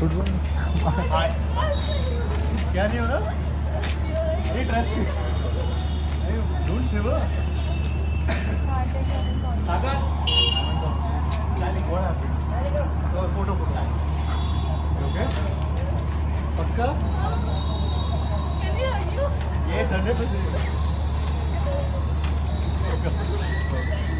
Good morning. हाय, क्या नहीं हो रहा? ये ट्रस्ट यू, डोंट शिवर सागर। चलिए कौन है? और फोटो फोटो ओके पक्का। कैन यू आर यू ये 100%